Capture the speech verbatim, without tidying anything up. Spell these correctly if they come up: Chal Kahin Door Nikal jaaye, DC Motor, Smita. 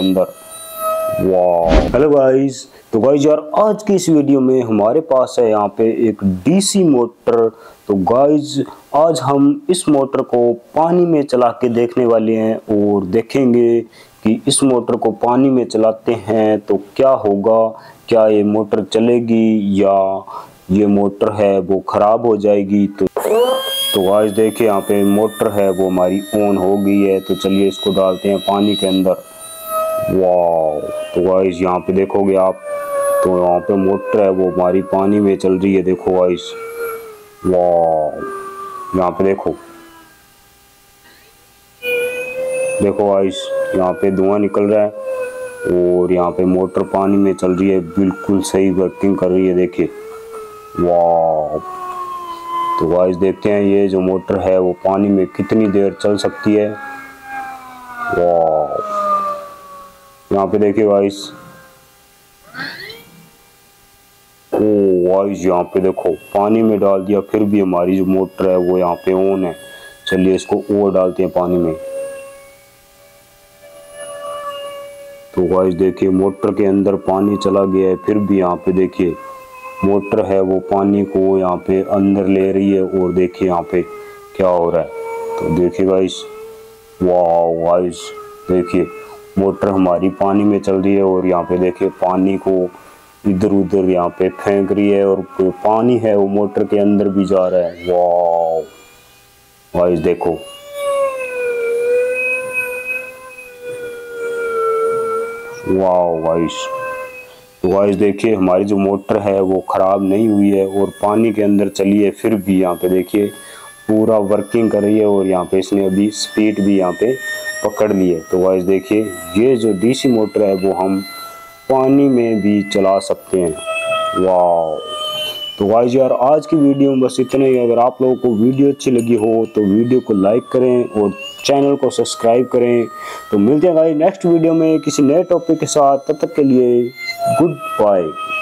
अंदर वाह। Hello guys, तो गाइस यार आज की इस वीडियो में हमारे पास है यहाँ पे एक डीसी मोटर। तो गाइस आज हम इस मोटर को पानी में चला के देखने वाले हैं और देखेंगे कि इस मोटर को पानी में चलाते हैं तो क्या होगा, क्या ये मोटर चलेगी या ये मोटर है वो खराब हो जाएगी। तो तो गाइस देखिए यहाँ पे मोटर है वो हमारी ऑन हो गई है। तो चलिए इसको डालते हैं पानी के अंदर। वाओ, तो गाइस यहाँ पे देखोगे आप तो यहाँ पे मोटर है वो हमारी पानी में चल रही है। देखो गाइस, वाह यहाँ पे देखो देखो गाइस यहाँ पे धुआं निकल रहा है और यहाँ पे मोटर पानी में चल रही है, बिल्कुल सही वर्किंग कर रही है। देखिए वाह। तो गाइस देखते हैं ये जो मोटर है वो पानी में कितनी देर चल सकती है। वाह यहाँ पे देखिए गाइस, ओ गाइस यहाँ पे देखो पानी में डाल दिया फिर भी हमारी जो मोटर है वो यहाँ पे ऑन है। चलिए इसको और डालते हैं पानी में। तो गाइस देखिए मोटर के अंदर पानी चला गया है फिर भी यहाँ पे देखिए मोटर है वो पानी को यहाँ पे अंदर ले रही है और देखिए यहाँ पे क्या हो रहा है। तो देखिए गाइस, वाह गाइस देखिए मोटर हमारी पानी में चल रही है और यहाँ पे देखिए पानी को इधर उधर यहाँ पे फेंक रही है और पानी है वो मोटर के अंदर भी जा रहा है। वाह गाइस देखो, वाह गाइस। तो गाइस देखिए हमारी जो मोटर है वो खराब नहीं हुई है और पानी के अंदर चली है फिर भी यहाँ पे देखिए पूरा वर्किंग कर रही है और यहाँ पे इसने अभी स्पीड भी यहाँ पे पकड़ लिए। तो गाइस देखिए ये जो डीसी मोटर है वो हम पानी में भी चला सकते हैं। वाह। तो गाइस यार आज की वीडियो में बस इतना ही। अगर आप लोगों को वीडियो अच्छी लगी हो तो वीडियो को लाइक करें और चैनल को सब्सक्राइब करें। तो मिलते हैं गाइस नेक्स्ट वीडियो में किसी नए टॉपिक के साथ। तब तक के लिए गुड बाय।